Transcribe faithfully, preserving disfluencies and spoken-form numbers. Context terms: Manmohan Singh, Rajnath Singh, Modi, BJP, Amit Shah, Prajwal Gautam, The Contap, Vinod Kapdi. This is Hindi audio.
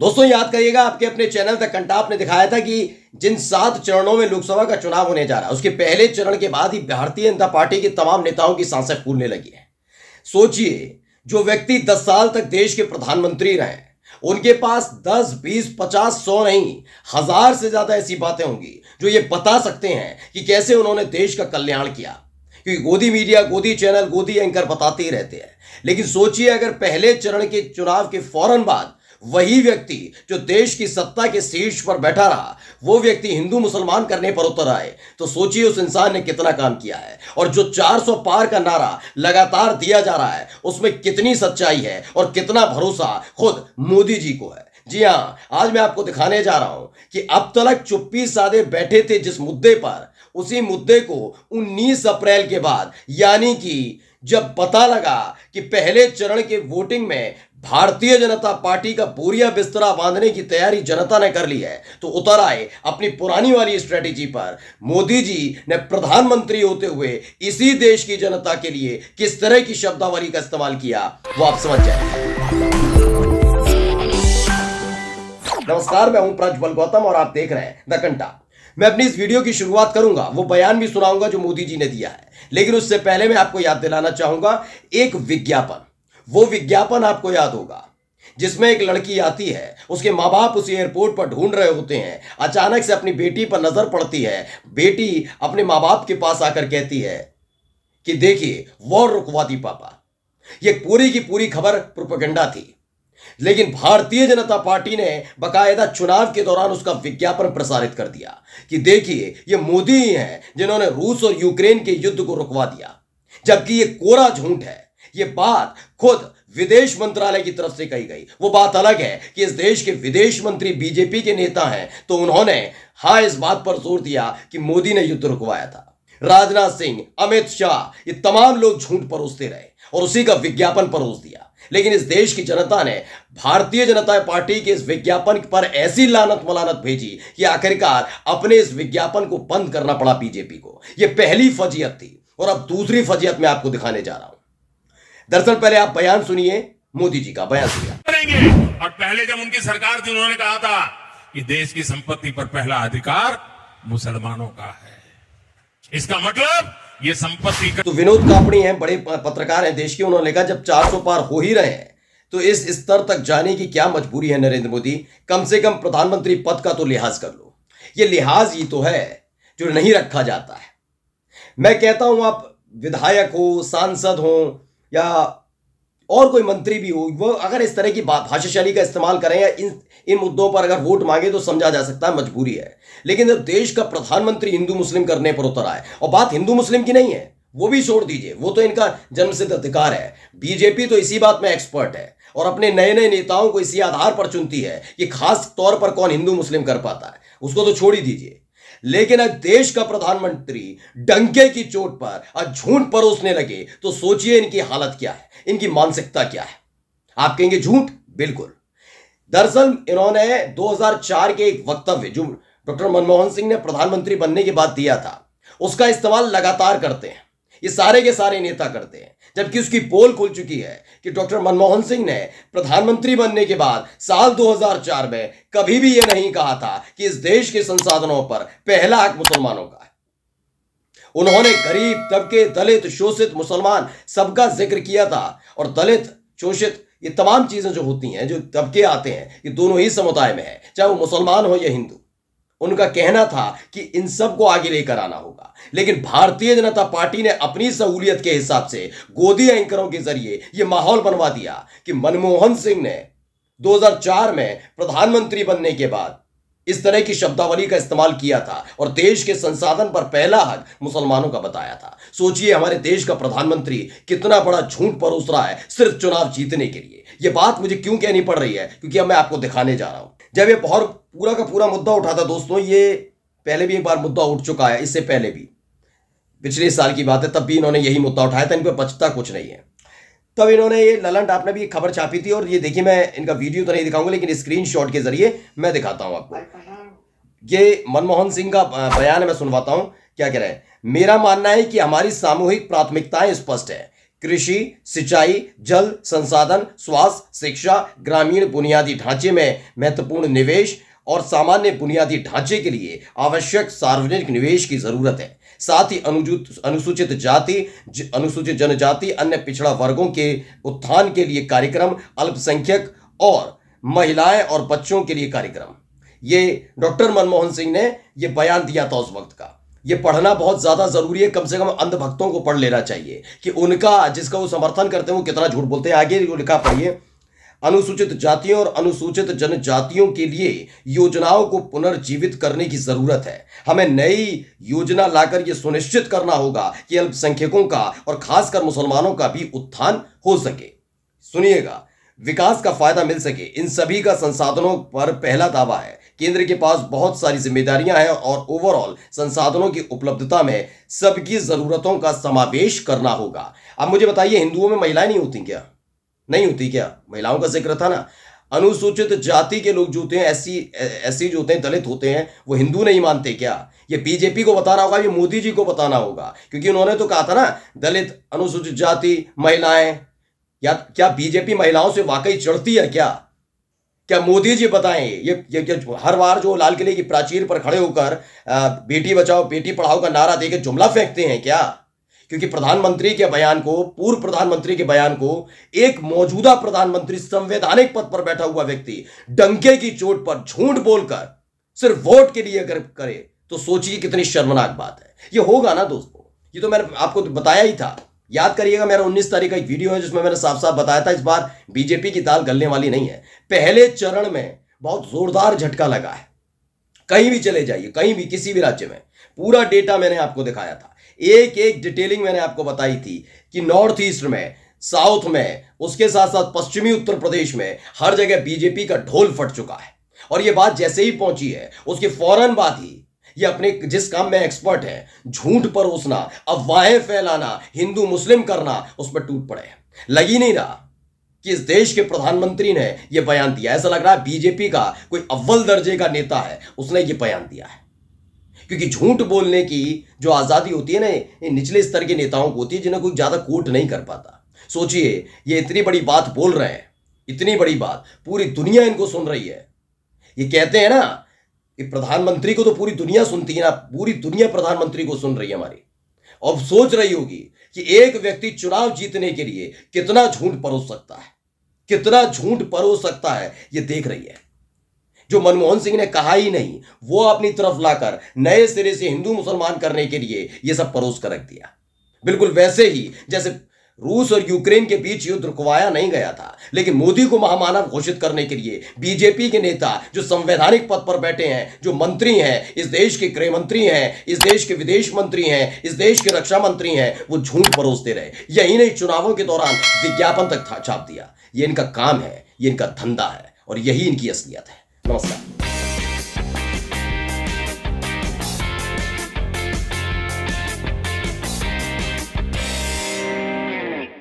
दोस्तों याद करिएगा, आपके अपने चैनल द कंटाप ने दिखाया था कि जिन सात चरणों में लोकसभा का चुनाव होने जा रहा है, उसके पहले चरण के बाद ही भारतीय जनता पार्टी के तमाम नेताओं की सांसें फूलने लगी हैं। सोचिए, जो व्यक्ति दस साल तक देश के प्रधानमंत्री रहे, उनके पास दस, बीस, पचास, सौ नहीं, हजार से ज्यादा ऐसी बातें होंगी जो ये बता सकते हैं कि कैसे उन्होंने देश का कल्याण किया, क्योंकि गोदी मीडिया, गोदी चैनल, गोदी एंकर बताते ही रहते हैं। लेकिन सोचिए, अगर पहले चरण के चुनाव के फौरन बाद वही व्यक्ति जो देश की सत्ता के शीर्ष पर बैठा रहा, वो व्यक्ति हिंदू मुसलमान करने पर उतर आए, तो सोचिए उस इंसान ने कितना काम किया है। और जो चार सौ पार का नारा लगातार दिया जा रहा है, उसमें कितनी सच्चाई है और कितना भरोसा खुद मोदी जी को है। जी हाँ, आज मैं आपको दिखाने जा रहा हूं कि अब तक चुप्पी साधे बैठे थे जिस मुद्दे पर, उसी मुद्दे को उन्नीस अप्रैल के बाद, यानी कि जब पता लगा कि पहले चरण के वोटिंग में भारतीय जनता पार्टी का बोरिया बिस्तरा बांधने की तैयारी जनता ने कर ली है, तो उतर आए अपनी पुरानी वाली स्ट्रेटेजी पर। मोदी जी ने प्रधानमंत्री होते हुए इसी देश की जनता के लिए किस तरह की शब्दावली का इस्तेमाल किया, वो आप समझ जाएंगे। नमस्कार, मैं हूं प्रज्वल गौतम और आप देख रहे हैं द कंटाप। मैं अपनी इस वीडियो की शुरुआत करूंगा, वो बयान भी सुनाऊंगा जो मोदी जी ने दिया है, लेकिन उससे पहले मैं आपको याद दिलाना चाहूंगा एक विज्ञापन। वो विज्ञापन आपको याद होगा जिसमें एक लड़की आती है, उसके माँ बाप उसे एयरपोर्ट पर ढूंढ रहे होते हैं। अचानक से अपनी बेटी पर नजर पड़ती है। बेटी अपने माँ बाप के पास आकर कहती है कि देखिए, वॉर रुकवा दी पापा। यह पूरी की पूरी खबर प्रोपेगेंडा थी, लेकिन भारतीय जनता पार्टी ने बकायदा चुनाव के दौरान उसका विज्ञापन प्रसारित कर दिया कि देखिए, ये मोदी ही हैं जिन्होंने रूस और यूक्रेन के युद्ध को रुकवा दिया, जबकि ये कोरा झूठ है। ये बात खुद विदेश मंत्रालय की तरफ से कही गई। वो बात अलग है कि इस देश के विदेश मंत्री बीजेपी के नेता हैं, तो उन्होंने हाँ इस बात पर जोर दिया कि मोदी ने युद्ध रुकवाया था। राजनाथ सिंह, अमित शाह, ये तमाम लोग झूठ परोसते रहे और उसी का विज्ञापन परोस दिया। लेकिन इस देश की जनता ने भारतीय जनता पार्टी के इस विज्ञापन पर ऐसी लानत मलानत भेजी कि आखिरकार अपने इस विज्ञापन को बंद करना पड़ा बीजेपी को। यह पहली फजीहत थी और अब दूसरी फजीहत में आपको दिखाने जा रहा हूं। दरअसल पहले आप बयान सुनिए, मोदी जी का बयान सुनिए। और पहले जब उनकी सरकार थी, उन्होंने कहा था कि देश की संपत्ति पर पहला अधिकार मुसलमानों का है। इसका मतलब ये संपत्ति कर... तो विनोद कापड़ी हैं, बड़े पत्रकार हैं देश के। उन्होंने कहा जब चार सौ पार हो ही रहे हैं तो इस स्तर तक जाने की क्या मजबूरी है नरेंद्र मोदी, कम से कम प्रधानमंत्री पद का तो लिहाज कर लो। ये लिहाज ही तो है जो नहीं रखा जाता है। मैं कहता हूं, आप विधायक हो, सांसद हो या और कोई मंत्री भी हो, वो अगर इस तरह की भाषा शैली का इस्तेमाल करें या इन इन मुद्दों पर अगर वोट मांगे तो समझा जा सकता है मजबूरी है। लेकिन जब देश का प्रधानमंत्री हिंदू मुस्लिम करने पर उतर आए, और बात हिंदू मुस्लिम की नहीं है, वो भी छोड़ दीजिए, वो तो इनका जन्मसिद्ध अधिकार है। बीजेपी तो इसी बात में एक्सपर्ट है और अपने नए नए नेताओं को इसी आधार पर चुनती है कि खास तौर पर कौन हिंदू मुस्लिम कर पाता है, उसको तो छोड़ ही दीजिए। लेकिन आज देश का प्रधानमंत्री डंके की चोट पर आज झूठ परोसने लगे, तो सोचिए इनकी हालत क्या है, इनकी मानसिकता क्या है। आप कहेंगे झूठ, बिल्कुल। दरअसल इन्होंने दो हज़ार चार के एक वक्तव्य जो डॉक्टर मनमोहन सिंह ने प्रधानमंत्री बनने के बाद दिया था, उसका इस्तेमाल लगातार करते हैं ये सारे के सारे नेता करते हैं, जबकि उसकी पोल खुल चुकी है कि डॉक्टर मनमोहन सिंह ने प्रधानमंत्री बनने के बाद साल दो हज़ार चार में कभी भी यह नहीं कहा था कि इस देश के संसाधनों पर पहला हक मुसलमानों का है। उन्होंने गरीब, तबके, दलित, शोषित, मुसलमान सबका जिक्र किया था। और दलित, शोषित, ये तमाम चीजें जो होती हैं, जो तबके आते हैं, ये दोनों ही समुदाय में है, चाहे वो मुसलमान हो या हिंदू। उनका कहना था कि इन सब को आगे लेकर आना होगा। लेकिन भारतीय जनता पार्टी ने अपनी सहूलियत के हिसाब से गोदी एंकरों के जरिए यह माहौल बनवा दिया कि मनमोहन सिंह ने दो हज़ार चार में प्रधानमंत्री बनने के बाद इस तरह की शब्दावली का इस्तेमाल किया था और देश के संसाधन पर पहला हक मुसलमानों का बताया था। सोचिए, हमारे देश का प्रधानमंत्री कितना बड़ा झूठ परोस रहा है सिर्फ चुनाव जीतने के लिए। यह बात मुझे क्यों कहनी पड़ रही है, क्योंकि अब मैं आपको दिखाने जा रहा हूं। जब यह बहुत पूरा का पूरा मुद्दा उठा था दोस्तों, ये पहले भी एक बार मुद्दा उठ चुका है, इससे पहले भी पिछले साल की बात है, तब भी इन्होंने यही मुद्दा उठाया था। इन पर बचता कुछ नहीं है। तब इन्होंने ये ललंट, आपने भी खबर छापी थी। और ये देखिए, मैं इनका वीडियो तो नहीं दिखाऊंगा, लेकिन स्क्रीनशॉट के जरिए मैं दिखाता हूं आपको। ये मनमोहन सिंह का बयान है, मैं सुनवाता हूं क्या कह रहे हैं। मेरा मानना है कि हमारी सामूहिक प्राथमिकताएं स्पष्ट है। कृषि, सिंचाई, जल संसाधन, स्वास्थ्य, शिक्षा, ग्रामीण बुनियादी ढांचे में महत्वपूर्ण निवेश और सामान्य बुनियादी ढांचे के लिए आवश्यक सार्वजनिक निवेश की जरूरत है। साथ ही अनुसूचित जाति, अनुसूचित जनजाति, अन्य पिछड़ा वर्गों के उत्थान के लिए कार्यक्रम, अल्पसंख्यक और महिलाएं और बच्चों के लिए कार्यक्रम। ये डॉक्टर मनमोहन सिंह ने ये बयान दिया था उस वक्त का। ये पढ़ना बहुत ज्यादा जरूरी है, कम से कम अंधभक्तों को पढ़ लेना चाहिए कि उनका जिसका वो समर्थन करते हैं वो कितना झूठ बोलते हैं। आगे जो लिखा पढ़िए, अनुसूचित जातियों और अनुसूचित जनजातियों के लिए योजनाओं को पुनर्जीवित करने की जरूरत है। हमें नई योजना लाकर यह सुनिश्चित करना होगा कि अल्पसंख्यकों का और खासकर मुसलमानों का भी उत्थान हो सके। सुनिएगा, विकास का फायदा मिल सके, इन सभी का संसाधनों पर पहला दावा है। केंद्र के पास बहुत सारी जिम्मेदारियां हैं और ओवरऑल संसाधनों की उपलब्धता में सबकी जरूरतों का समावेश करना होगा। अब मुझे बताइए, हिंदुओं में महिलाएं नहीं होती क्या? नहीं होती क्या? महिलाओं का जिक्र था ना। अनुसूचित जाति के लोग जो होते हैं, एससी एससी जो होते हैं, दलित होते हैं, वो हिंदू नहीं मानते क्या? ये बीजेपी को बताना होगा, ये मोदी जी को बताना होगा, क्योंकि उन्होंने तो कहा था ना, दलित, अनुसूचित जाति, महिलाएं। या क्या बीजेपी महिलाओं से वाकई चढ़ती है क्या? क्या मोदी जी बताएं? ये, ये, ये हर बार जो लाल किले की प्राचीर पर खड़े होकर बेटी बचाओ बेटी पढ़ाओ का नारा देकर जुमला फेंकते हैं क्या? क्योंकि प्रधानमंत्री के बयान को, पूर्व प्रधानमंत्री के बयान को एक मौजूदा प्रधानमंत्री, संवैधानिक पद पर बैठा हुआ व्यक्ति डंके की चोट पर झूठ बोलकर सिर्फ वोट के लिए अगर करे तो सोचिए कितनी शर्मनाक बात है। ये होगा ना दोस्तों, ये तो मैंने आपको बताया ही था। याद करिएगा, मेरा उन्नीस तारीख का एक वीडियो है जिसमें मैंने साफ साफ बताया था इस बार बीजेपी की दाल गलने वाली नहीं है। पहले चरण में बहुत जोरदार झटका लगा है। कहीं भी चले जाइए, कहीं भी किसी भी राज्य में, पूरा डेटा मैंने आपको दिखाया था, एक एक डिटेलिंग मैंने आपको बताई थी कि नॉर्थ ईस्ट में, साउथ में, उसके साथ साथ पश्चिमी उत्तर प्रदेश में हर जगह बीजेपी का ढोल फट चुका है। और यह बात जैसे ही पहुंची है उसके फौरन बाद ही ये अपने जिस काम में एक्सपर्ट है, झूठ परोसना, अफवाहें फैलाना, हिंदू मुस्लिम करना, उस पर टूट पड़े। लग ही नहीं रहा कि इस देश के प्रधानमंत्री ने यह बयान दिया। ऐसा लग रहा है बीजेपी का कोई अव्वल दर्जे का नेता है, उसने यह बयान दिया है। क्योंकि झूठ बोलने की जो आजादी होती है ना, ये निचले स्तर के नेताओं को होती है जिन्हें कोई ज्यादा कोट नहीं कर पाता। सोचिए, ये इतनी बड़ी बात बोल रहे हैं, इतनी बड़ी बात, पूरी दुनिया इनको सुन रही है। ये कहते हैं ना, प्रधानमंत्री को तो पूरी दुनिया सुनती है ना, पूरी दुनिया प्रधानमंत्री को सुन रही है हमारी। अब सोच रही होगी कि एक व्यक्ति चुनाव जीतने के लिए कितना झूठ परोस सकता है, कितना झूठ परोस सकता है, ये देख रही है। जो मनमोहन सिंह ने कहा ही नहीं, वो अपनी तरफ लाकर नए सिरे से हिंदू मुसलमान करने के लिए यह सब परोस कर रख दिया। बिल्कुल वैसे ही जैसे रूस और यूक्रेन के बीच युद्ध रुकवाया नहीं गया था, लेकिन मोदी को महामानव घोषित करने के लिए बीजेपी के नेता जो संवैधानिक पद पर बैठे हैं, जो मंत्री हैं, इस देश के गृह मंत्री हैं, इस देश के विदेश मंत्री हैं, इस देश के रक्षा मंत्री हैं, वो झूठ परोसते रहे। यही नहीं, चुनावों के दौरान विज्ञापन तक छाप दिया। ये इनका काम है, ये इनका धंधा है और यही इनकी असलियत है। नमस्कार।